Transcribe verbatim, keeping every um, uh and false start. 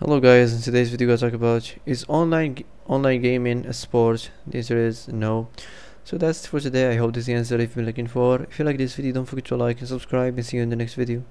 Hello guys, in today's video I'll talk about is online online gaming a sport? The answer is no. So that's it for today. I hope this is the answer you've been looking for. If you like this video, don't forget to like and subscribe, and see you in the next video.